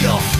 feel.